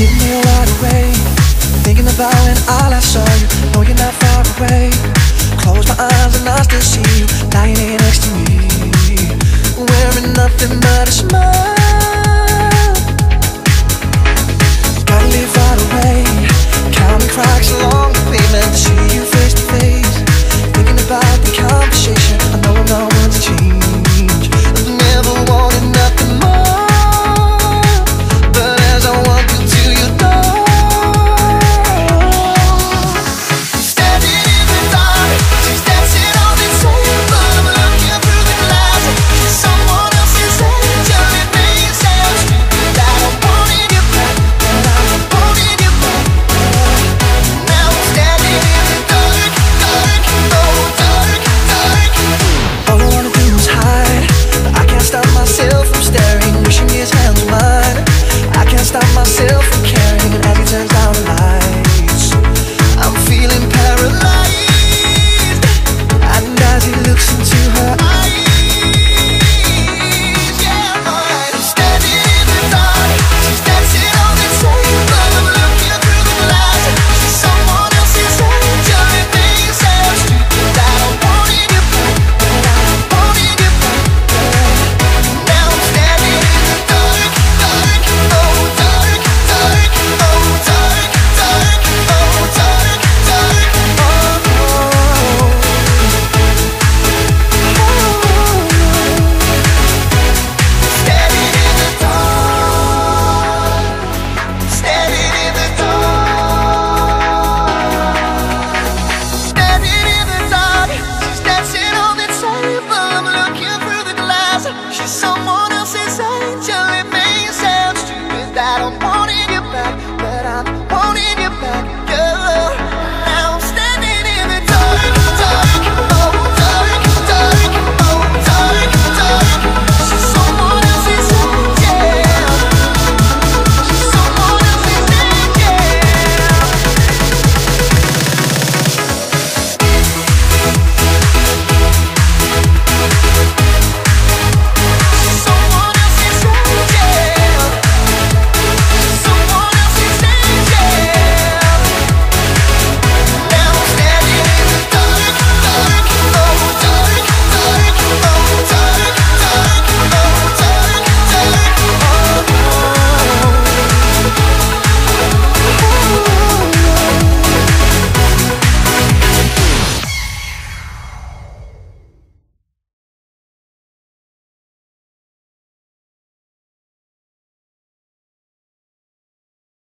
Didn't feel right away. Thinking about when I last saw you. No, you're not far away. Close my eyes and I still see you lying here next to me, wearing nothing but a smile. Gotta live right away. Counting cracks along the pavement to see you face to face. Thinking about the conversation. I know I'm not one to change. I never wanted nothing more. I don't want you back, but I'm wanting you back, girl.